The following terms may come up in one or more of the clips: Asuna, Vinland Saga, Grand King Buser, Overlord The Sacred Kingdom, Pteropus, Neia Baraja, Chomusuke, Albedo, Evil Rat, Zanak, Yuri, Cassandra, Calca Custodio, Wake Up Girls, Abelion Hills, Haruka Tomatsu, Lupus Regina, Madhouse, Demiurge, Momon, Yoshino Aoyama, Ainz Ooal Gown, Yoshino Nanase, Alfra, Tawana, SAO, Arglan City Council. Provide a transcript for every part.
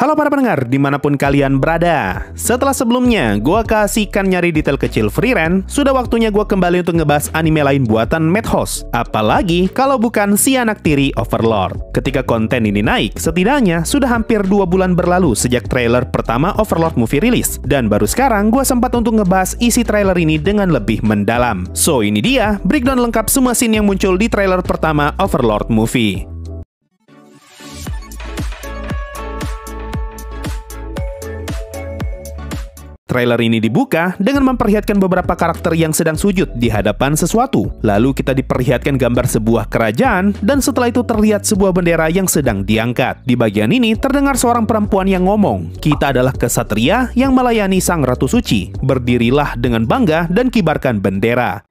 Halo para pendengar, dimanapun kalian berada. Setelah sebelumnya gua kasihkan nyari detail kecil Frieren, sudah waktunya gua kembali untuk ngebahas anime lain buatan Madhouse. Apalagi kalau bukan si anak tiri Overlord. Ketika konten ini naik, setidaknya sudah hampir 2 bulan berlalu sejak trailer pertama Overlord movie rilis. Dan baru sekarang gua sempat untuk ngebahas isi trailer ini dengan lebih mendalam. So ini dia, breakdown lengkap semua scene yang muncul di trailer pertama Overlord movie. Trailer ini dibuka dengan memperlihatkan beberapa karakter yang sedang sujud di hadapan sesuatu. Lalu kita diperlihatkan gambar sebuah kerajaan, dan setelah itu terlihat sebuah bendera yang sedang diangkat. Di bagian ini terdengar seorang perempuan yang ngomong, "Kita adalah kesatria yang melayani sang ratu suci. Berdirilah dengan bangga dan kibarkan bendera."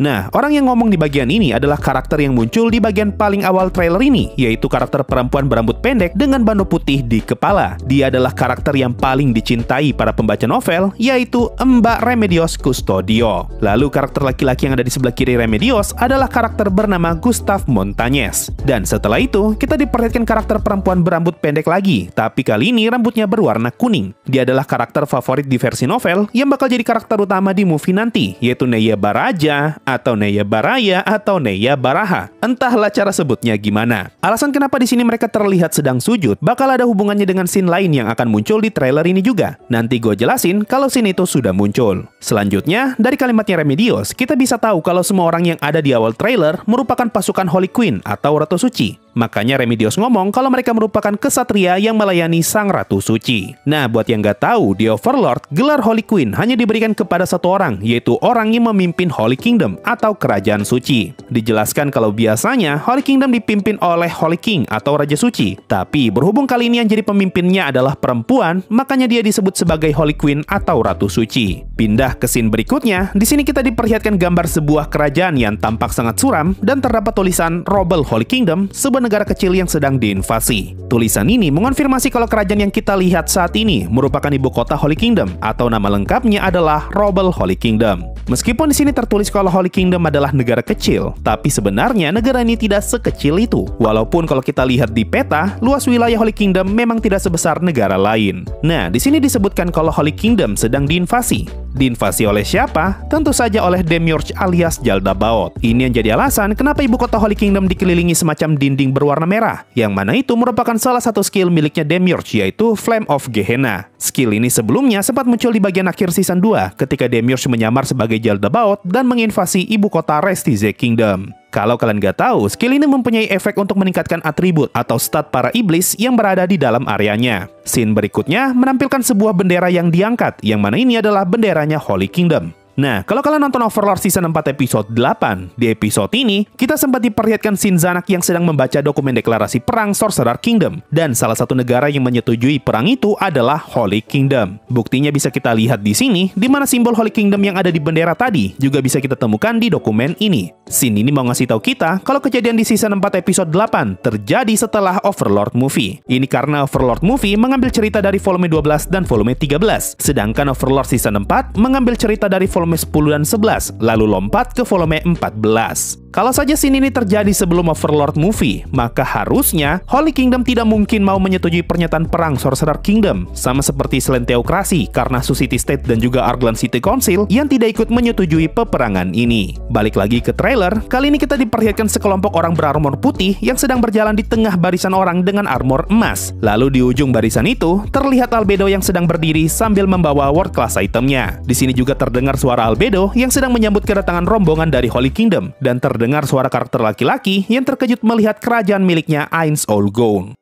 Nah, orang yang ngomong di bagian ini adalah karakter yang muncul di bagian paling awal trailer ini, yaitu karakter perempuan berambut pendek dengan bando putih di kepala. Dia adalah karakter yang paling dicintai para pembaca novel, yaitu Mbak Remedios Custodio. Lalu karakter laki-laki yang ada di sebelah kiri Remedios adalah karakter bernama Gustav Montañez. Dan setelah itu, kita diperlihatkan karakter perempuan berambut pendek lagi, tapi kali ini rambutnya berwarna kuning. Dia adalah karakter favorit di versi novel yang bakal jadi karakter utama di movie nanti, yaitu Neia Baraja, atau Neia Baraja atau Neia Baraja. Entahlah cara sebutnya gimana. Alasan kenapa di sini mereka terlihat sedang sujud bakal ada hubungannya dengan scene lain yang akan muncul di trailer ini juga. Nanti gue jelasin kalau scene itu sudah muncul. Selanjutnya, dari kalimatnya Remedios, kita bisa tahu kalau semua orang yang ada di awal trailer merupakan pasukan Holy Queen atau Ratu Suci. Makanya Remedios ngomong kalau mereka merupakan kesatria yang melayani sang ratu suci. Nah, buat yang nggak tahu, di Overlord, gelar Holy Queen hanya diberikan kepada satu orang, yaitu orang yang memimpin Holy Kingdom atau kerajaan suci. Dijelaskan kalau biasanya Holy Kingdom dipimpin oleh Holy King atau Raja Suci. Tapi berhubung kali ini yang jadi pemimpinnya adalah perempuan, makanya dia disebut sebagai Holy Queen atau Ratu Suci. Pindah ke scene berikutnya, di sini kita diperlihatkan gambar sebuah kerajaan yang tampak sangat suram dan terdapat tulisan Roble Holy Kingdom, negara kecil yang sedang diinvasi. Tulisan ini mengonfirmasi kalau kerajaan yang kita lihat saat ini merupakan ibu kota Holy Kingdom atau nama lengkapnya adalah Roble Holy Kingdom. Meskipun di sini tertulis kalau Holy Kingdom adalah negara kecil, tapi sebenarnya negara ini tidak sekecil itu. Walaupun kalau kita lihat di peta, luas wilayah Holy Kingdom memang tidak sebesar negara lain. Nah, di sini disebutkan kalau Holy Kingdom sedang diinvasi. Diinvasi oleh siapa? Tentu saja oleh Demiurge alias Jaldabaoth. Ini yang jadi alasan kenapa ibu kota Holy Kingdom dikelilingi semacam dinding berwarna merah, yang mana itu merupakan salah satu skill miliknya Demiurge, yaitu Flame of Gehenna. Skill ini sebelumnya sempat muncul di bagian akhir season 2 ketika Demiurge menyamar sebagai Jaldabaoth dan menginvasi ibu kota Re-Estize Kingdom. Kalau kalian nggak tahu, skill ini mempunyai efek untuk meningkatkan atribut atau stat para iblis yang berada di dalam areanya. Scene berikutnya menampilkan sebuah bendera yang diangkat, yang mana ini adalah benderanya Holy Kingdom. Nah, kalau kalian nonton Overlord Season 4 episode 8, di episode ini, kita sempat diperlihatkan scene Zanak yang sedang membaca dokumen deklarasi perang Sorcerer Kingdom. Dan salah satu negara yang menyetujui perang itu adalah Holy Kingdom. Buktinya bisa kita lihat di sini, di mana simbol Holy Kingdom yang ada di bendera tadi juga bisa kita temukan di dokumen ini. Scene ini mau ngasih tahu kita kalau kejadian di Season 4 episode 8 terjadi setelah Overlord movie. Ini karena Overlord movie mengambil cerita dari volume 12 dan volume 13. Sedangkan Overlord Season 4 mengambil cerita dari volume 10 dan 11, lalu lompat ke volume 14. Kalau saja scene ini terjadi sebelum Overlord movie, maka harusnya Holy Kingdom tidak mungkin mau menyetujui pernyataan perang Sorcerer Kingdom, sama seperti Slane Theocracy karena Sussy City State dan juga Arglan City Council yang tidak ikut menyetujui peperangan ini. Balik lagi ke trailer, kali ini kita diperlihatkan sekelompok orang berarmor putih yang sedang berjalan di tengah barisan orang dengan armor emas. Lalu di ujung barisan itu, terlihat Albedo yang sedang berdiri sambil membawa world class itemnya. Di sini juga terdengar suara Albedo yang sedang menyambut kedatangan rombongan dari Holy Kingdom, dan terdengar suara karakter laki-laki yang terkejut melihat kerajaan miliknya, Ainz Ooal Gown.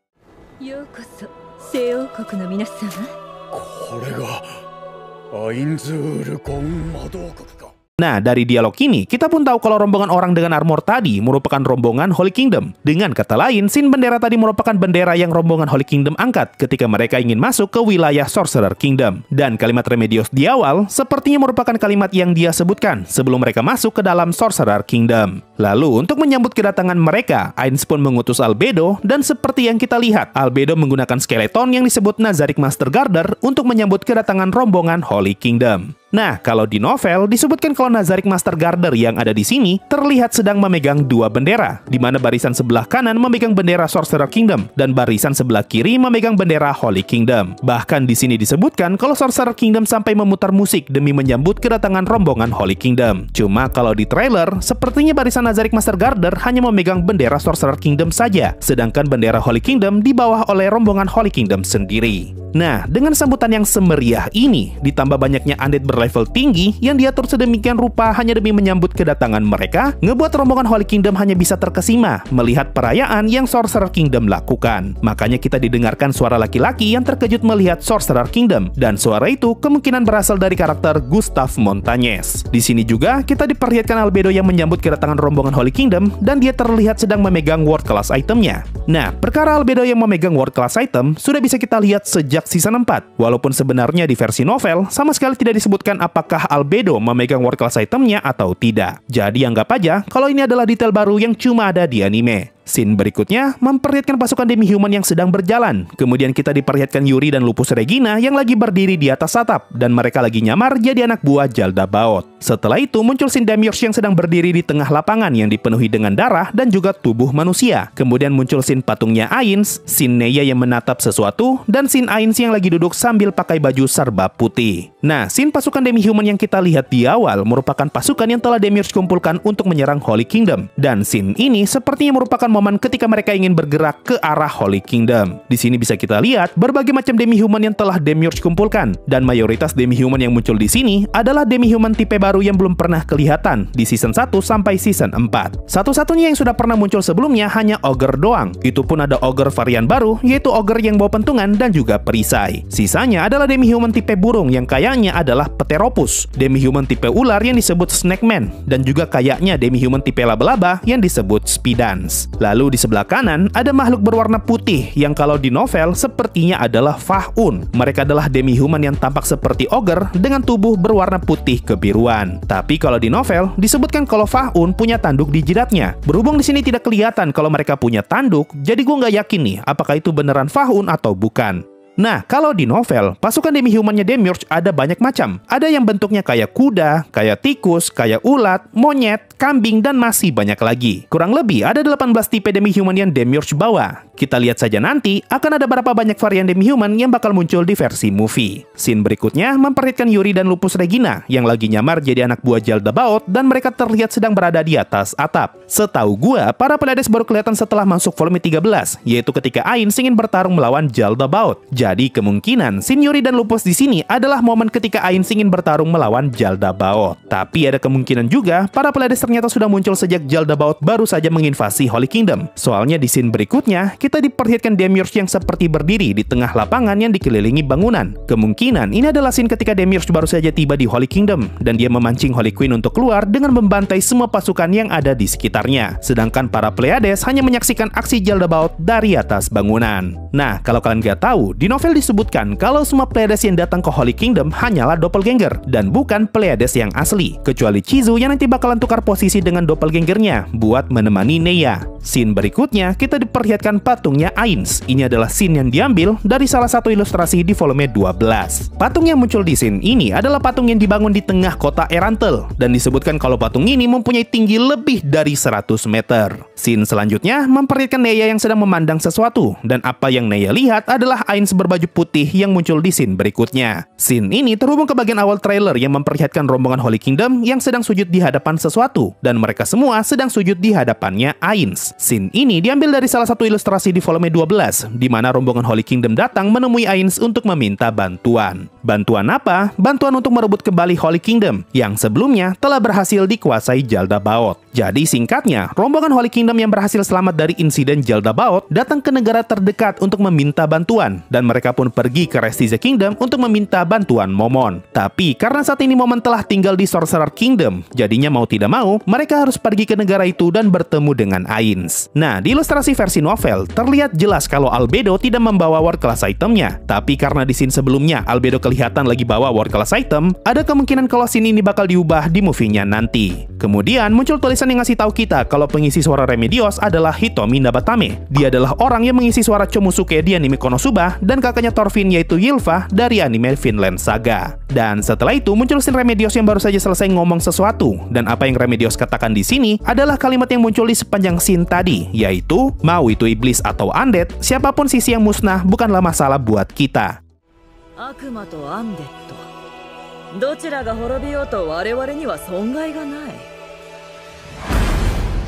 Nah, dari dialog ini, kita pun tahu kalau rombongan orang dengan armor tadi merupakan rombongan Holy Kingdom. Dengan kata lain, scene bendera tadi merupakan bendera yang rombongan Holy Kingdom angkat ketika mereka ingin masuk ke wilayah Sorcerer Kingdom. Dan kalimat Remedios di awal sepertinya merupakan kalimat yang dia sebutkan sebelum mereka masuk ke dalam Sorcerer Kingdom. Lalu untuk menyambut kedatangan mereka, Ainz pun mengutus Albedo, dan seperti yang kita lihat, Albedo menggunakan skeleton yang disebut Nazarick Master Gardener untuk menyambut kedatangan rombongan Holy Kingdom. Nah, kalau di novel disebutkan kalau Nazarick Master Gardener yang ada di sini terlihat sedang memegang dua bendera, di mana barisan sebelah kanan memegang bendera Sorcerer Kingdom dan barisan sebelah kiri memegang bendera Holy Kingdom. Bahkan di sini disebutkan kalau Sorcerer Kingdom sampai memutar musik demi menyambut kedatangan rombongan Holy Kingdom. Cuma kalau di trailer sepertinya barisan Nazarick Master Gardener hanya memegang bendera Sorcerer Kingdom saja, sedangkan bendera Holy Kingdom dibawa oleh rombongan Holy Kingdom sendiri. Nah, dengan sambutan yang semeriah ini, ditambah banyaknya undead berlevel tinggi yang diatur sedemikian rupa hanya demi menyambut kedatangan mereka, ngebuat rombongan Holy Kingdom hanya bisa terkesima melihat perayaan yang Sorcerer Kingdom lakukan. Makanya kita didengarkan suara laki-laki yang terkejut melihat Sorcerer Kingdom, dan suara itu kemungkinan berasal dari karakter Gustav Montañez. Di sini juga kita diperlihatkan Albedo yang menyambut kedatangan rombongan Holy Kingdom, dan dia terlihat sedang memegang world class itemnya. Nah, perkara Albedo yang memegang world class item sudah bisa kita lihat sejak season 4, walaupun sebenarnya di versi novel sama sekali tidak disebutkan apakah Albedo memegang world class itemnya atau tidak. Jadi anggap aja kalau ini adalah detail baru yang cuma ada di anime. Scene berikutnya memperlihatkan pasukan demi-human yang sedang berjalan. Kemudian kita diperlihatkan Yuri dan Lupus Regina yang lagi berdiri di atas atap, dan mereka lagi nyamar jadi anak buah Jaldabaoth. Setelah itu muncul scene Demiurge yang sedang berdiri di tengah lapangan yang dipenuhi dengan darah dan juga tubuh manusia. Kemudian muncul scene patungnya Ainz, scene Neia yang menatap sesuatu, dan scene Ainz yang lagi duduk sambil pakai baju serba putih. Nah, scene pasukan demi-human yang kita lihat di awal merupakan pasukan yang telah Demiurge kumpulkan untuk menyerang Holy Kingdom, dan scene ini sepertinya merupakan momen ketika mereka ingin bergerak ke arah Holy Kingdom. Di sini bisa kita lihat berbagai macam demi-human yang telah Demiurge kumpulkan, dan mayoritas demi-human yang muncul di sini adalah demi-human tipe baru yang belum pernah kelihatan di season 1 sampai season 4. Satu-satunya yang sudah pernah muncul sebelumnya hanya ogre doang. Itu pun ada ogre varian baru, yaitu ogre yang bawa pentungan dan juga perisai. Sisanya adalah demi-human tipe burung yang kayaknya adalah Pteropus, demi-human tipe ular yang disebut Snakeman, dan juga kayaknya demi-human tipe laba-laba yang disebut Speedance. Lalu di sebelah kanan ada makhluk berwarna putih yang kalau di novel sepertinya adalah Fahun. Mereka adalah demi-human yang tampak seperti ogre dengan tubuh berwarna putih kebiruan. Tapi kalau di novel disebutkan kalau Fahun punya tanduk di jidatnya. Berhubung di sini tidak kelihatan kalau mereka punya tanduk, jadi gue nggak yakin nih apakah itu beneran Fahun atau bukan. Nah, kalau di novel, pasukan demi-humannya Demiurge ada banyak macam. Ada yang bentuknya kayak kuda, kayak tikus, kayak ulat, monyet, kambing, dan masih banyak lagi. Kurang lebih ada 18 tipe demi-human yang Demiurge bawa. Kita lihat saja nanti akan ada berapa banyak varian demi-human yang bakal muncul di versi movie. Scene berikutnya memperlihatkan Yuri dan Lupus Regina yang lagi nyamar jadi anak buah Jaldabaoth, dan mereka terlihat sedang berada di atas atap. Setahu gua, para Pleiades baru kelihatan setelah masuk volume 13, yaitu ketika Ainz ingin bertarung melawan Jaldabaoth. Jadi kemungkinan scene Yuri dan Lupus di sini adalah momen ketika Ainz ingin bertarung melawan Jaldabaoth. Tapi ada kemungkinan juga para Pleiades ternyata sudah muncul sejak Jaldabaoth baru saja menginvasi Holy Kingdom. Soalnya di scene berikutnya kita diperlihatkan Demiurge yang seperti berdiri di tengah lapangan yang dikelilingi bangunan. Kemungkinan ini adalah scene ketika Demiurge baru saja tiba di Holy Kingdom, dan dia memancing Holy Queen untuk keluar dengan membantai semua pasukan yang ada di sekitarnya. Sedangkan para Pleiades hanya menyaksikan aksi Jaldabaoth dari atas bangunan. Nah, kalau kalian gak tahu, di novel disebutkan kalau semua Pleiades yang datang ke Holy Kingdom hanyalah doppelganger dan bukan Pleiades yang asli, kecuali Chizu yang nanti bakalan tukar posisi dengan doppelgangernya buat menemani Neia. Scene berikutnya kita diperlihatkan patungnya Ainz. Ini adalah scene yang diambil dari salah satu ilustrasi di volume 12. Patung yang muncul di scene ini adalah patung yang dibangun di tengah kota Erantel, dan disebutkan kalau patung ini mempunyai tinggi lebih dari 100 meter. Scene selanjutnya memperlihatkan Neia yang sedang memandang sesuatu, dan apa yang Neia lihat adalah Ainz baju putih yang muncul di scene berikutnya. Scene ini terhubung ke bagian awal trailer yang memperlihatkan rombongan Holy Kingdom yang sedang sujud di hadapan sesuatu, dan mereka semua sedang sujud di hadapannya Ainz. Scene ini diambil dari salah satu ilustrasi di volume 12, di mana rombongan Holy Kingdom datang menemui Ainz untuk meminta bantuan. Bantuan apa? Bantuan untuk merebut kembali Holy Kingdom yang sebelumnya telah berhasil dikuasai Jaldabaoth. Jadi singkatnya, rombongan Holy Kingdom yang berhasil selamat dari insiden Jaldabaoth datang ke negara terdekat untuk meminta bantuan, dan mereka pun pergi ke Re-Estize Kingdom untuk meminta bantuan Momon. Tapi karena saat ini Momon telah tinggal di Sorcerer Kingdom, jadinya mau tidak mau mereka harus pergi ke negara itu dan bertemu dengan Ainz. Nah, di ilustrasi versi novel terlihat jelas kalau Albedo tidak membawa war class itemnya. Tapi karena di scene sebelumnya Albedo kelihatan lagi bawa war class item, ada kemungkinan kalau scene ini bakal diubah di movie-nya nanti. Kemudian muncul tulisan yang ngasih tahu kita kalau pengisi suara Remedios adalah Hitomi Nabatame. Dia adalah orang yang mengisi suara Chomusuke di anime Konosuba dan kakaknya Thorfinn yaitu Ylva dari anime Vinland Saga. Dan setelah itu muncul scene Remedios yang baru saja selesai ngomong sesuatu, dan apa yang Remedios katakan di sini adalah kalimat yang muncul di sepanjang scene tadi, yaitu mau itu iblis atau undead, siapapun sisi yang musnah bukanlah masalah buat kita. Akuma to undead to, dochira ga horobi yo to wareware ni wa songai ga nai.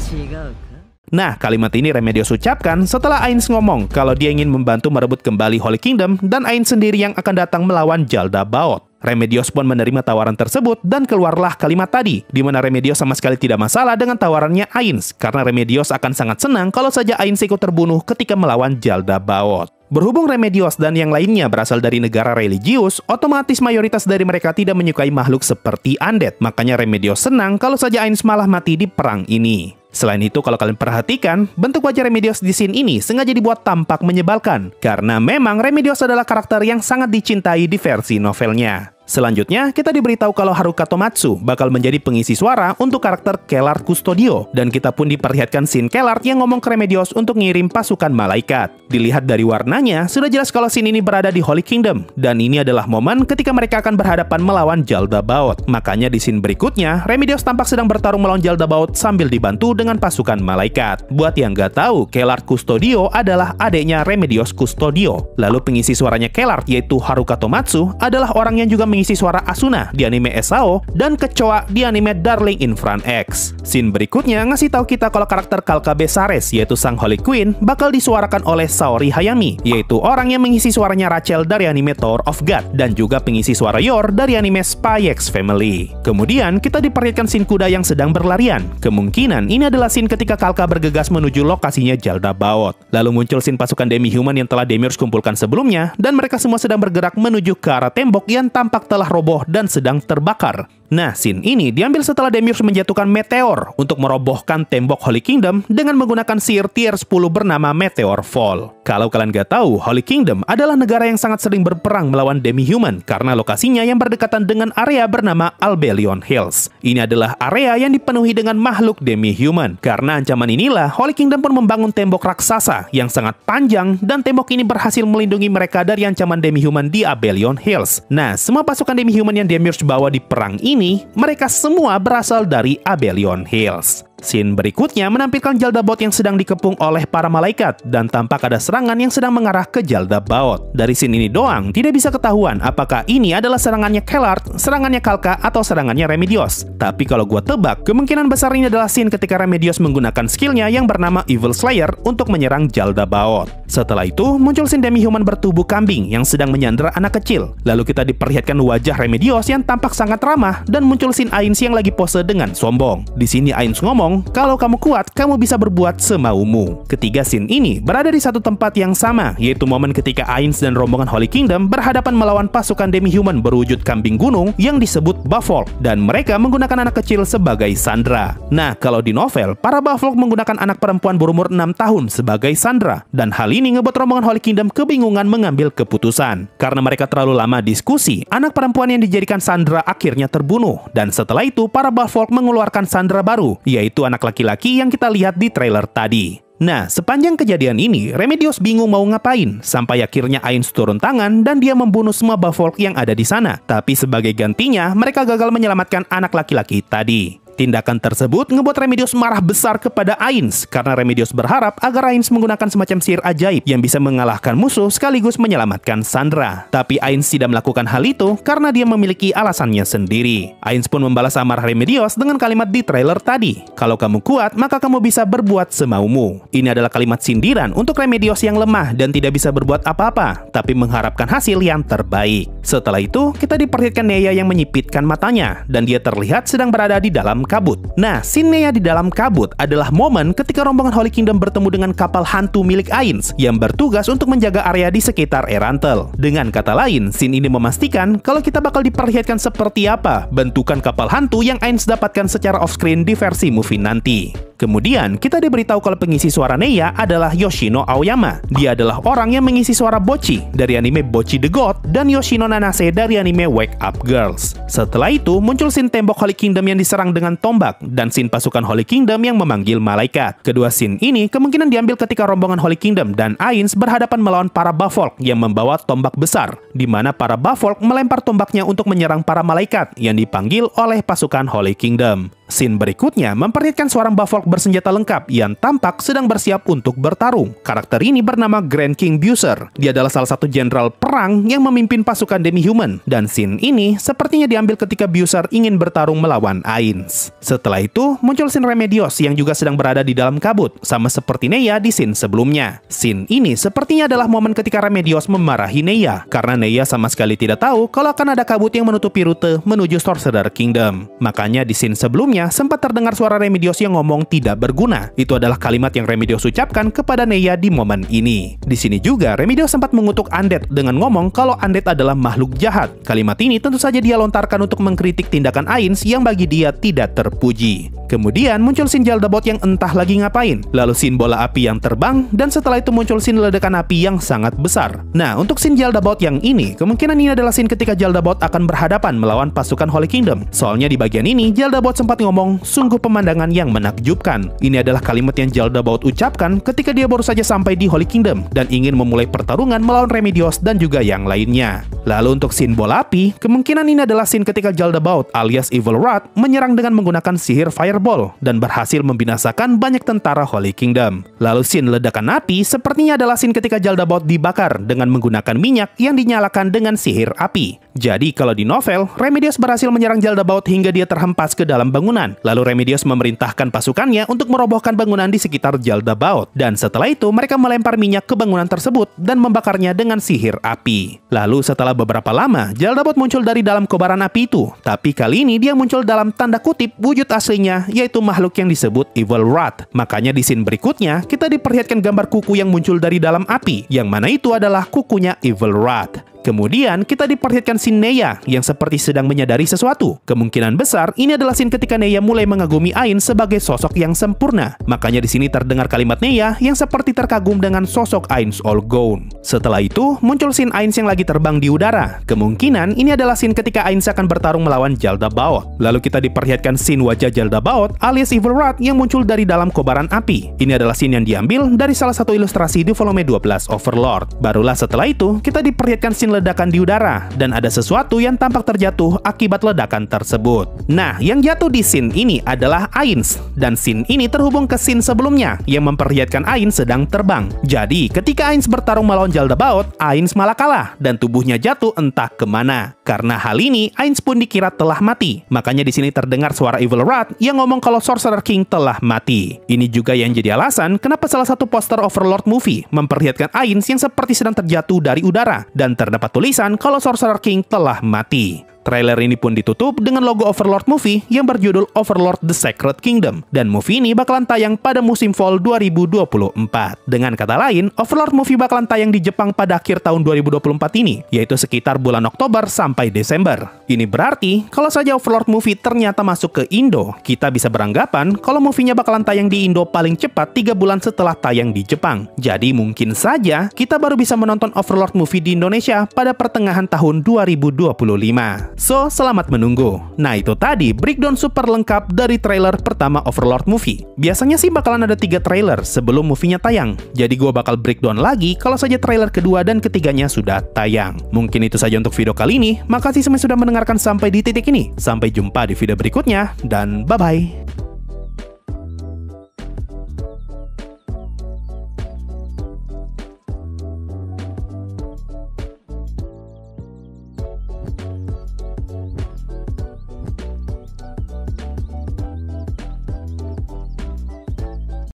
Chigau ka? Nah, kalimat ini Remedios ucapkan setelah Ainz ngomong kalau dia ingin membantu merebut kembali Holy Kingdom dan Ainz sendiri yang akan datang melawan Jaldabaoth. Remedios pun menerima tawaran tersebut dan keluarlah kalimat tadi, di mana Remedios sama sekali tidak masalah dengan tawarannya Ainz, karena Remedios akan sangat senang kalau saja Ainz ikut terbunuh ketika melawan Jaldabaoth. Berhubung Remedios dan yang lainnya berasal dari negara religius, otomatis mayoritas dari mereka tidak menyukai makhluk seperti undead, makanya Remedios senang kalau saja Ainz malah mati di perang ini. Selain itu, kalau kalian perhatikan, bentuk wajah Remedios di scene ini sengaja dibuat tampak menyebalkan, karena memang Remedios adalah karakter yang sangat dicintai di versi novelnya. Selanjutnya, kita diberitahu kalau Haruka Tomatsu bakal menjadi pengisi suara untuk karakter Calca Custodio, dan kita pun diperlihatkan scene Calca yang ngomong ke Remedios untuk ngirim pasukan malaikat. Dilihat dari warnanya, sudah jelas kalau scene ini berada di Holy Kingdom, dan ini adalah momen ketika mereka akan berhadapan melawan Jaldabaoth. Makanya di scene berikutnya, Remedios tampak sedang bertarung melawan Jaldabaoth sambil dibantu dengan pasukan malaikat. Buat yang nggak tahu, Calca Custodio adalah adiknya Remedios Custodio. Lalu pengisi suaranya Calca yaitu Haruka Tomatsu adalah orang yang juga mengisi suara Asuna di anime SAO dan Kecoa di anime Darling in Front X. Scene berikutnya ngasih tahu kita kalau karakter Calca Besares yaitu sang Holy Queen bakal disuarakan oleh Saori Hayami, yaitu orang yang mengisi suaranya Rachel dari anime Tower of God dan juga pengisi suara Yor dari anime Spy X Family. Kemudian kita diperlihatkan scene kuda yang sedang berlarian. Kemungkinan ini adalah scene ketika Calca bergegas menuju lokasinya Jaldabaoth. Lalu muncul scene pasukan Demi-Human yang telah Demiurge kumpulkan sebelumnya dan mereka semua sedang bergerak menuju ke arah tembok yang tampak telah roboh dan sedang terbakar. Nah, scene ini diambil setelah Demiurge menjatuhkan meteor untuk merobohkan tembok Holy Kingdom dengan menggunakan sihir tier 10 bernama Meteor Fall. Kalau kalian nggak tahu, Holy Kingdom adalah negara yang sangat sering berperang melawan Demi-Human karena lokasinya yang berdekatan dengan area bernama Albelion Hills. Ini adalah area yang dipenuhi dengan makhluk Demi-Human. Karena ancaman inilah, Holy Kingdom pun membangun tembok raksasa yang sangat panjang dan tembok ini berhasil melindungi mereka dari ancaman Demi-Human di Abelion Hills. Nah, semua pasukan Demi-Human yang Demiurge bawa di perang ini, mereka semua berasal dari Abelion Hills. Scene berikutnya menampilkan Jaldabaoth yang sedang dikepung oleh para malaikat dan tampak ada serangan yang sedang mengarah ke Jaldabaoth. Dari scene ini doang tidak bisa ketahuan apakah ini adalah serangannya Calca, serangannya Calca, atau serangannya Remedios. Tapi kalau gua tebak, kemungkinan besar ini adalah scene ketika Remedios menggunakan skillnya yang bernama Evil Slayer untuk menyerang Jaldabaoth. Setelah itu muncul scene Demi-Human bertubuh kambing yang sedang menyandera anak kecil. Lalu kita diperlihatkan wajah Remedios yang tampak sangat ramah dan muncul scene Ainz yang lagi pose dengan sombong. Di sini Ainz ngomong, "Kalau kamu kuat, kamu bisa berbuat semaumu." Ketiga scene ini berada di satu tempat yang sama, yaitu momen ketika Ainz dan rombongan Holy Kingdom berhadapan melawan pasukan Demi-Human berwujud kambing gunung yang disebut Bafol, dan mereka menggunakan anak kecil sebagai sandera. Nah, kalau di novel, para Bafol menggunakan anak perempuan berumur 6 tahun sebagai sandera, dan hal ini ngebuat rombongan Holy Kingdom kebingungan mengambil keputusan. Karena mereka terlalu lama diskusi, anak perempuan yang dijadikan sandera akhirnya terbunuh, dan setelah itu para Bafol mengeluarkan sandera baru, yaitu anak laki-laki yang kita lihat di trailer tadi. Nah, sepanjang kejadian ini, Remedios bingung mau ngapain, sampai akhirnya Ainz turun tangan dan dia membunuh semua Bafol yang ada di sana. Tapi sebagai gantinya, mereka gagal menyelamatkan anak laki-laki tadi. Tindakan tersebut ngebuat Remedios marah besar kepada Ainz, karena Remedios berharap agar Ainz menggunakan semacam sihir ajaib yang bisa mengalahkan musuh sekaligus menyelamatkan Sandra. Tapi Ainz tidak melakukan hal itu karena dia memiliki alasannya sendiri. Ainz pun membalas amarah Remedios dengan kalimat di trailer tadi, "Kalau kamu kuat, maka kamu bisa berbuat semaumu." Ini adalah kalimat sindiran untuk Remedios yang lemah dan tidak bisa berbuat apa-apa, tapi mengharapkan hasil yang terbaik. Setelah itu, kita diperlihatkan Neia yang menyipitkan matanya, dan dia terlihat sedang berada di dalam kabut. Nah, scene Neia di dalam kabut adalah momen ketika rombongan Holy Kingdom bertemu dengan kapal hantu milik Ainz yang bertugas untuk menjaga area di sekitar Erantel. Dengan kata lain, scene ini memastikan kalau kita bakal diperlihatkan seperti apa bentukan kapal hantu yang Ainz dapatkan secara off-screen di versi movie nanti. Kemudian, kita diberitahu kalau pengisi suara Neia adalah Yoshino Aoyama. Dia adalah orang yang mengisi suara Bochi dari anime Bochi the God dan Yoshino Nanase dari anime Wake Up Girls. Setelah itu, muncul scene tembok Holy Kingdom yang diserang dengan tombak dan scene pasukan Holy Kingdom yang memanggil malaikat. Kedua scene ini kemungkinan diambil ketika rombongan Holy Kingdom dan Ainz berhadapan melawan para Bafol yang membawa tombak besar, di mana para Bafol melempar tombaknya untuk menyerang para malaikat yang dipanggil oleh pasukan Holy Kingdom. Scene berikutnya memperlihatkan seorang Bafol bersenjata lengkap yang tampak sedang bersiap untuk bertarung. Karakter ini bernama Grand King Buser. Dia adalah salah satu jenderal perang yang memimpin pasukan demi-human. Dan scene ini sepertinya diambil ketika Buser ingin bertarung melawan Ainz. Setelah itu, muncul scene Remedios yang juga sedang berada di dalam kabut, sama seperti Neia di scene sebelumnya. Scene ini sepertinya adalah momen ketika Remedios memarahi Neia, karena Neia sama sekali tidak tahu kalau akan ada kabut yang menutupi rute menuju Sorcerer Kingdom. Makanya di scene sebelumnya sempat terdengar suara Remedios yang ngomong tidak berguna. Itu adalah kalimat yang Remedios ucapkan kepada Neia di momen ini. Di sini juga Remedios sempat mengutuk Undead dengan ngomong kalau Undead adalah makhluk jahat. Kalimat ini tentu saja dia lontarkan untuk mengkritik tindakan Ainz yang bagi dia tidak terpuji. Kemudian muncul scene Jaldabaoth yang entah lagi ngapain, lalu scene bola api yang terbang, dan setelah itu muncul scene ledakan api yang sangat besar. Nah, untuk scene Jaldabaoth yang ini, kemungkinan ini adalah scene ketika Jaldabaoth akan berhadapan melawan pasukan Holy Kingdom. Soalnya di bagian ini, Jaldabaoth sempat ngomong, sungguh pemandangan yang menakjubkan. Ini adalah kalimat yang Jaldabaoth ucapkan ketika dia baru saja sampai di Holy Kingdom, dan ingin memulai pertarungan melawan Remedios dan juga yang lainnya. Lalu untuk scene bola api, kemungkinan ini adalah scene ketika Jaldabaoth alias Evil Rat menyerang dengan menggunakan sihir Fire dan berhasil membinasakan banyak tentara Holy Kingdom. Lalu scene ledakan api sepertinya adalah scene ketika Jaldabaoth dibakar dengan menggunakan minyak yang dinyalakan dengan sihir api. Jadi kalau di novel, Remedios berhasil menyerang Jaldabaoth hingga dia terhempas ke dalam bangunan. Lalu Remedios memerintahkan pasukannya untuk merobohkan bangunan di sekitar Jaldabaoth. Dan setelah itu mereka melempar minyak ke bangunan tersebut dan membakarnya dengan sihir api. Lalu setelah beberapa lama, Jaldabaoth muncul dari dalam kobaran api itu. Tapi kali ini dia muncul dalam tanda kutip wujud aslinya, yaitu makhluk yang disebut Evil Rat. Makanya di scene berikutnya, kita diperlihatkan gambar kuku yang muncul dari dalam api, yang mana itu adalah kukunya Evil Rat. Kemudian, kita diperlihatkan scene Neia yang seperti sedang menyadari sesuatu. Kemungkinan besar, ini adalah scene ketika Neia mulai mengagumi Ainz sebagai sosok yang sempurna. Makanya di sini terdengar kalimat Neia yang seperti terkagum dengan sosok Ainz Ooal Gown. Setelah itu, muncul scene Ainz yang lagi terbang di udara. Kemungkinan, ini adalah scene ketika Ainz akan bertarung melawan Jaldabaoth. Lalu kita diperlihatkan scene wajah Jaldabaoth alias Evil Rat yang muncul dari dalam kobaran api. Ini adalah scene yang diambil dari salah satu ilustrasi di volume 12 Overlord. Barulah setelah itu, kita diperlihatkan scene ledakan di udara, dan ada sesuatu yang tampak terjatuh akibat ledakan tersebut. Nah, yang jatuh di scene ini adalah Ainz, dan scene ini terhubung ke scene sebelumnya yang memperlihatkan Ainz sedang terbang. Jadi, ketika Ainz bertarung melawan Jaldabaoth, Ainz malah kalah dan tubuhnya jatuh entah kemana. Karena hal ini, Ainz pun dikira telah mati. Makanya di sini terdengar suara Evil Rat yang ngomong kalau Sorcerer King telah mati. Ini juga yang jadi alasan kenapa salah satu poster Overlord movie memperlihatkan Ainz yang seperti sedang terjatuh dari udara dan terdapat tulisan kalau Sorcerer King telah mati. Trailer ini pun ditutup dengan logo Overlord movie yang berjudul Overlord The Sacred Kingdom, dan movie ini bakalan tayang pada musim fall 2024. Dengan kata lain, Overlord movie bakalan tayang di Jepang pada akhir tahun 2024 ini, yaitu sekitar bulan Oktober sampai Desember. Ini berarti, kalau saja Overlord movie ternyata masuk ke Indo, kita bisa beranggapan kalau movie-nya bakalan tayang di Indo paling cepat 3 bulan setelah tayang di Jepang. Jadi mungkin saja kita baru bisa menonton Overlord movie di Indonesia pada pertengahan tahun 2025. So, selamat menunggu. Nah, itu tadi breakdown super lengkap dari trailer pertama Overlord movie. Biasanya sih bakalan ada 3 trailer sebelum movie-nya tayang. Jadi gua bakal breakdown lagi kalau saja trailer kedua dan ketiganya sudah tayang. Mungkin itu saja untuk video kali ini. Makasih semua sudah mendengarkan sampai di titik ini. Sampai jumpa di video berikutnya dan bye-bye.